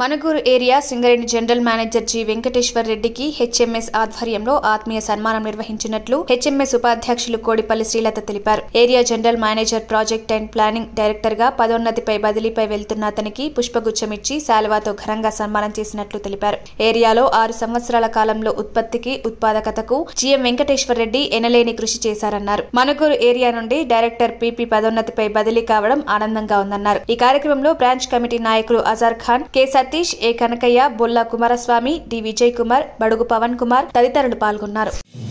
Managuru area Singareni General Manager G. Venkateshwar Reddy ki HMS Adhariamlo Atmiya Sanmanam River Hinchinatlu HMS Upathaxlu Kodipalli Srilata Telipar. Area General Manager Project and Planning Director ga Padonatipa Badlikaveram ataniki Pushpa Pushpaguchamichi Salvatok Hranga Sanmanam Chesinatlu Telipar. Area lo 6 samvatsarala kalamlo utpattiki utpadakataku G. Venkateshwar Reddy Enelani Krushi Saranar. Managuru area nundi Director P. Padonatipa Badlikaveram Anandanga undannar. Ee karyakramamlo branch committee nayakulu Azarkhan, Kesar A Kanakaya, Bolla Kumara Swami, D. V. J. Kumar, Badugu Pavan Kumar, Tarita and Palgunar.